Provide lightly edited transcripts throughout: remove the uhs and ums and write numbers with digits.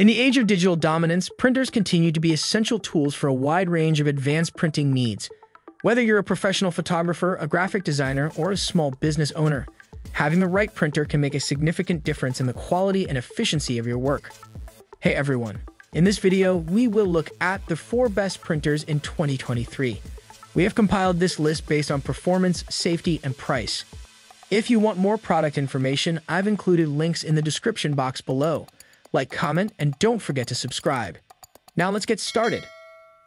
In the age of digital dominance, printers continue to be essential tools for a wide range of advanced printing needs. Whether you're a professional photographer, a graphic designer, or a small business owner, having the right printer can make a significant difference in the quality and efficiency of your work. Hey everyone, in this video, we will look at the 4 best printers in 2023. We have compiled this list based on performance, safety, and price. If you want more product information, I've included links in the description box below. Like, comment, and don't forget to subscribe. Now let's get started.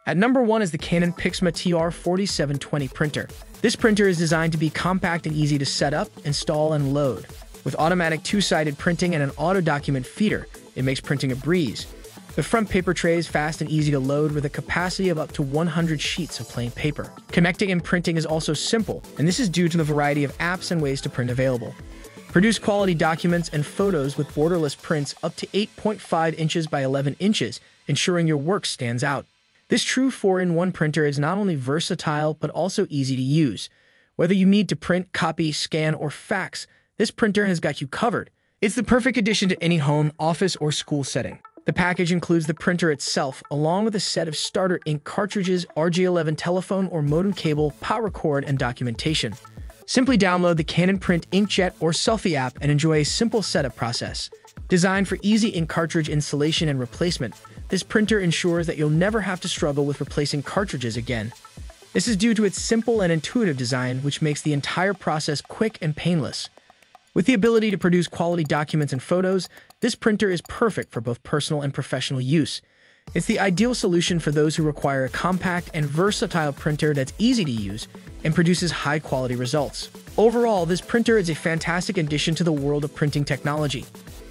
At number 1 is the Canon PIXMA TR4720 printer. This printer is designed to be compact and easy to set up, install, and load. With automatic 2-sided printing and an auto-document feeder, it makes printing a breeze. The front paper tray is fast and easy to load with a capacity of up to 100 sheets of plain paper. Connecting and printing is also simple, and this is due to the variety of apps and ways to print available. Produce quality documents and photos with borderless prints up to 8.5 inches by 11 inches, ensuring your work stands out. This true 4-in-1 printer is not only versatile but also easy to use. Whether you need to print, copy, scan, or fax, this printer has got you covered. It's the perfect addition to any home, office, or school setting. The package includes the printer itself, along with a set of starter ink cartridges, RJ11 telephone or modem cable, power cord, and documentation. Simply download the Canon Print, Inkjet, or Selphy app and enjoy a simple setup process. Designed for easy ink cartridge installation and replacement, this printer ensures that you'll never have to struggle with replacing cartridges again. This is due to its simple and intuitive design, which makes the entire process quick and painless. With the ability to produce quality documents and photos, this printer is perfect for both personal and professional use. It's the ideal solution for those who require a compact and versatile printer that's easy to use and produces high-quality results. Overall, this printer is a fantastic addition to the world of printing technology.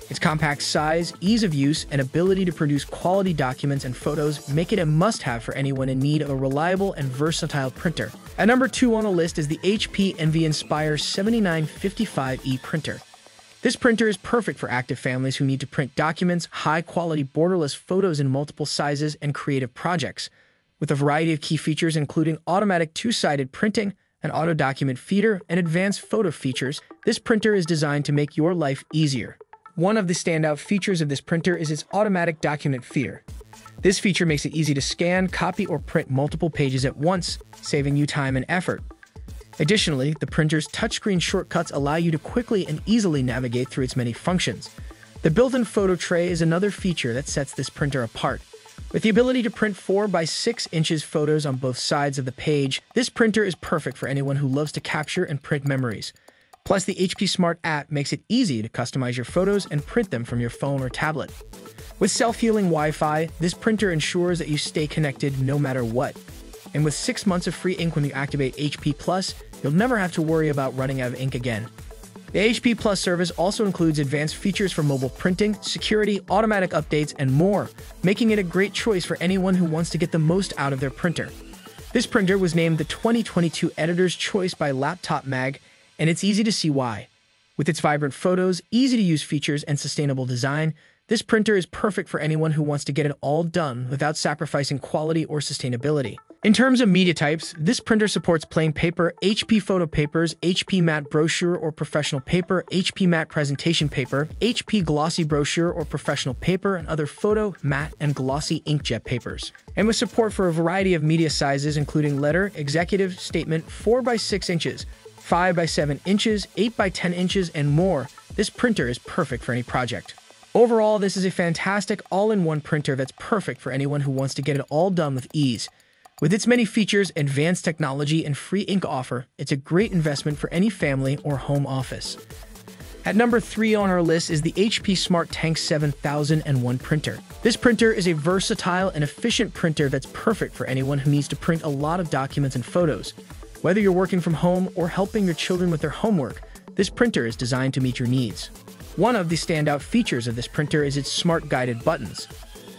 Its compact size, ease of use, and ability to produce quality documents and photos make it a must-have for anyone in need of a reliable and versatile printer. At number 2 on the list is the HP Envy Inspire 7955e printer. This printer is perfect for active families who need to print documents, high-quality borderless photos in multiple sizes, and creative projects. With a variety of key features including automatic 2-sided printing, an auto-document feeder, and advanced photo features, this printer is designed to make your life easier. One of the standout features of this printer is its automatic document feeder. This feature makes it easy to scan, copy, or print multiple pages at once, saving you time and effort. Additionally, the printer's touchscreen shortcuts allow you to quickly and easily navigate through its many functions. The built-in photo tray is another feature that sets this printer apart. With the ability to print 4 by 6 inches photos on both sides of the page, this printer is perfect for anyone who loves to capture and print memories. Plus, the HP Smart app makes it easy to customize your photos and print them from your phone or tablet. With self-healing Wi-Fi, this printer ensures that you stay connected no matter what. And with 6 months of free ink when you activate HP Plus, you'll never have to worry about running out of ink again. The HP Plus service also includes advanced features for mobile printing, security, automatic updates, and more, making it a great choice for anyone who wants to get the most out of their printer. This printer was named the 2022 Editor's Choice by Laptop Mag, and it's easy to see why. With its vibrant photos, easy-to-use features, and sustainable design, this printer is perfect for anyone who wants to get it all done without sacrificing quality or sustainability. In terms of media types, this printer supports plain paper, HP photo papers, HP matte brochure or professional paper, HP matte presentation paper, HP glossy brochure or professional paper, and other photo, matte, and glossy inkjet papers. And with support for a variety of media sizes including letter, executive, statement, 4 by 6 inches, 5 by 7 inches, 8 by 10 inches, and more, this printer is perfect for any project. Overall, this is a fantastic all-in-one printer that's perfect for anyone who wants to get it all done with ease. With its many features, advanced technology, and free ink offer, it's a great investment for any family or home office. At number 3 on our list is the HP Smart Tank 7001 printer. This printer is a versatile and efficient printer that's perfect for anyone who needs to print a lot of documents and photos. Whether you're working from home or helping your children with their homework, this printer is designed to meet your needs. One of the standout features of this printer is its smart guided buttons.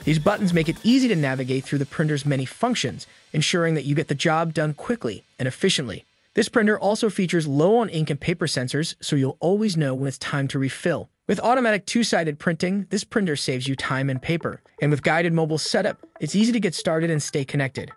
These buttons make it easy to navigate through the printer's many functions, ensuring that you get the job done quickly and efficiently. This printer also features low on ink and paper sensors, so you'll always know when it's time to refill. With automatic 2-sided printing, this printer saves you time and paper. And with guided mobile setup, it's easy to get started and stay connected.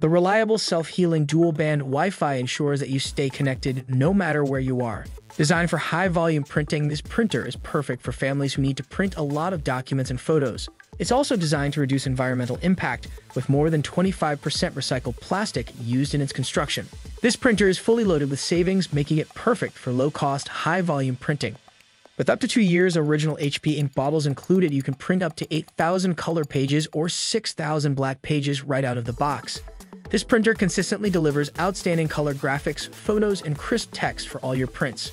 The reliable self-healing dual-band Wi-Fi ensures that you stay connected no matter where you are. Designed for high-volume printing, this printer is perfect for families who need to print a lot of documents and photos. It's also designed to reduce environmental impact, with more than 25% recycled plastic used in its construction. This printer is fully loaded with savings, making it perfect for low-cost, high-volume printing. With up to 2 years of original HP ink bottles included, you can print up to 8,000 color pages or 6,000 black pages right out of the box. This printer consistently delivers outstanding color graphics, photos, and crisp text for all your prints.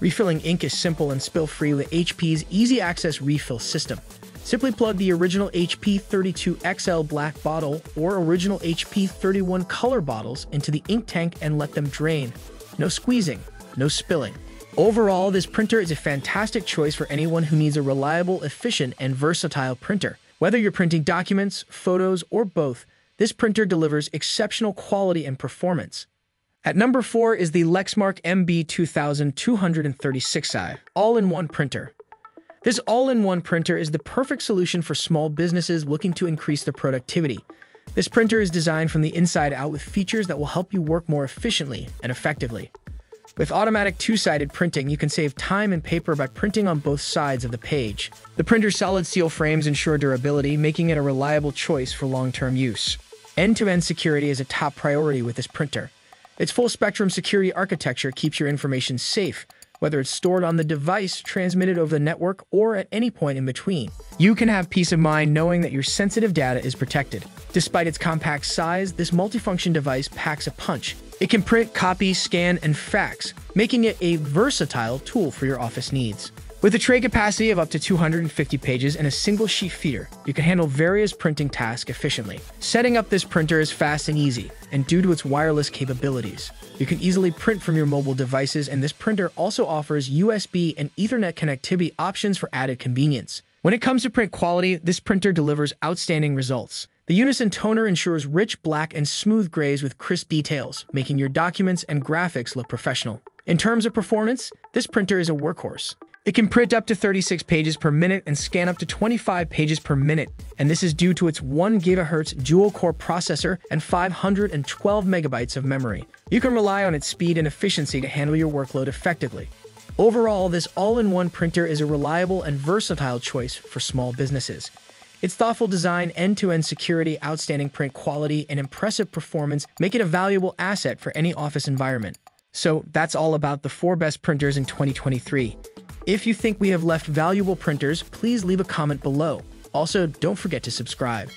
Refilling ink is simple and spill-free with HP's Easy Access Refill System. Simply plug the original HP 32XL black bottle or original HP 31 color bottles into the ink tank and let them drain. No squeezing, no spilling. Overall, this printer is a fantastic choice for anyone who needs a reliable, efficient, and versatile printer. Whether you're printing documents, photos, or both, this printer delivers exceptional quality and performance. At number 4 is the Lexmark MB2236i all-in-one printer. This all-in-one printer is the perfect solution for small businesses looking to increase their productivity. This printer is designed from the inside out with features that will help you work more efficiently and effectively. With automatic two-sided printing, you can save time and paper by printing on both sides of the page. The printer's solid steel frames ensure durability, making it a reliable choice for long-term use. End-to-end security is a top priority with this printer. Its full-spectrum security architecture keeps your information safe, whether it's stored on the device, transmitted over the network, or at any point in between. You can have peace of mind knowing that your sensitive data is protected. Despite its compact size, this multifunction device packs a punch. It can print, copy, scan, and fax, making it a versatile tool for your office needs. With a tray capacity of up to 250 pages and a single sheet feeder, you can handle various printing tasks efficiently. Setting up this printer is fast and easy, and due to its wireless capabilities, you can easily print from your mobile devices, and this printer also offers USB and Ethernet connectivity options for added convenience. When it comes to print quality, this printer delivers outstanding results. The Unison toner ensures rich black and smooth grays with crisp details, making your documents and graphics look professional. In terms of performance, this printer is a workhorse. It can print up to 36 pages per minute and scan up to 25 pages per minute, and this is due to its 1 GHz dual-core processor and 512 megabytes of memory. You can rely on its speed and efficiency to handle your workload effectively. Overall, this all-in-one printer is a reliable and versatile choice for small businesses. Its thoughtful design, end-to-end security, outstanding print quality, and impressive performance make it a valuable asset for any office environment. So that's all about the 4 best printers in 2023. If you think we have left valuable printers, please leave a comment below. Also, don't forget to subscribe.